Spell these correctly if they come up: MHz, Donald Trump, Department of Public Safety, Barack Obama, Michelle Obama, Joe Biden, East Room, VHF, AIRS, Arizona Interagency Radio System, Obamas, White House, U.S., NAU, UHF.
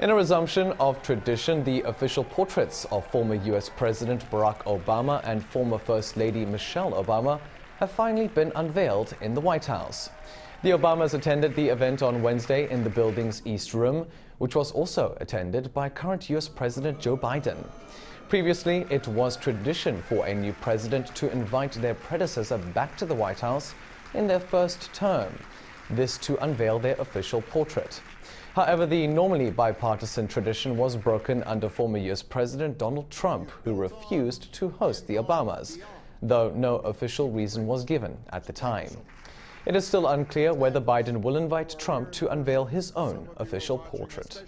In a resumption of tradition, the official portraits of former U.S. President Barack Obama and former First Lady Michelle Obama have finally been unveiled in the White House. The Obamas attended the event on Wednesday in the building's East Room, which was also attended by current U.S. President Joe Biden. Previously, it was tradition for a new president to invite their predecessor back to the White House in their first term, this to unveil their official portrait. However, the normally bipartisan tradition was broken under former U.S. President Donald Trump, who refused to host the Obamas, though no official reason was given at the time. It is still unclear whether Biden will invite Trump to unveil his own official portrait.